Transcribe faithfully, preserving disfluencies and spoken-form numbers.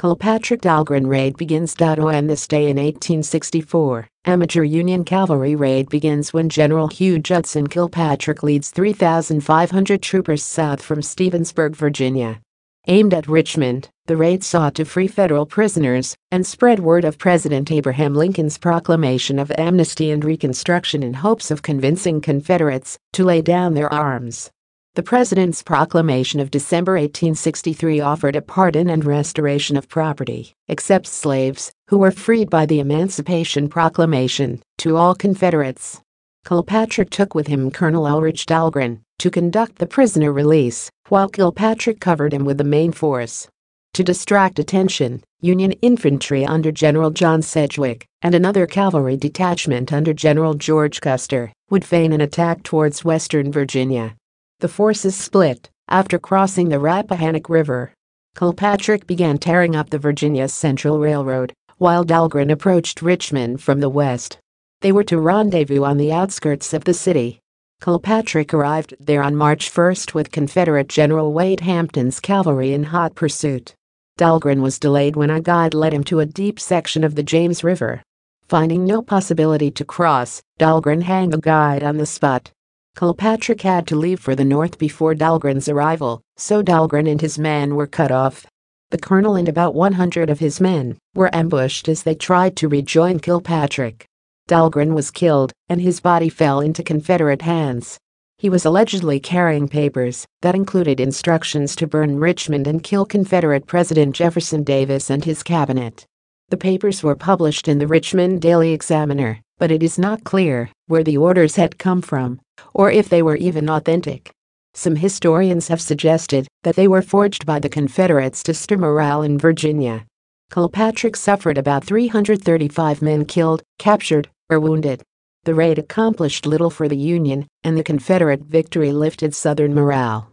Kilpatrick-Dahlgren Raid begins. On this day in eighteen sixty-four, amateur Union cavalry raid begins when General Hugh Judson Kilpatrick leads three thousand five hundred troopers south from Stevensburg, Virginia. Aimed at Richmond, the raid sought to free federal prisoners and spread word of President Abraham Lincoln's proclamation of amnesty and reconstruction in hopes of convincing Confederates to lay down their arms. The President's proclamation of December eighteen sixty-three offered a pardon and restoration of property, except slaves, who were freed by the Emancipation Proclamation, to all Confederates. Kilpatrick took with him Colonel Ulrich Dahlgren to conduct the prisoner release, while Kilpatrick covered him with the main force. To distract attention, Union infantry under General John Sedgwick and another cavalry detachment under General George Custer would feign an attack towards western Virginia. The forces split after crossing the Rappahannock River. Kilpatrick began tearing up the Virginia Central Railroad, while Dahlgren approached Richmond from the west. They were to rendezvous on the outskirts of the city. Kilpatrick arrived there on March first with Confederate General Wade Hampton's cavalry in hot pursuit. Dahlgren was delayed when a guide led him to a deep section of the James River. Finding no possibility to cross, Dahlgren hanged the guide on the spot. Kilpatrick had to leave for the north before Dahlgren's arrival, so Dahlgren and his men were cut off. The colonel and about one hundred of his men were ambushed as they tried to rejoin Kilpatrick. Dahlgren was killed, and his body fell into Confederate hands. He was allegedly carrying papers that included instructions to burn Richmond and kill Confederate President Jefferson Davis and his cabinet. The papers were published in the Richmond Daily Examiner, but it is not clear where the orders had come from, or if they were even authentic. Some historians have suggested that they were forged by the Confederates to stir morale in Virginia. Kilpatrick suffered about three hundred thirty-five men killed, captured, or wounded. The raid accomplished little for the Union, and the Confederate victory lifted Southern morale.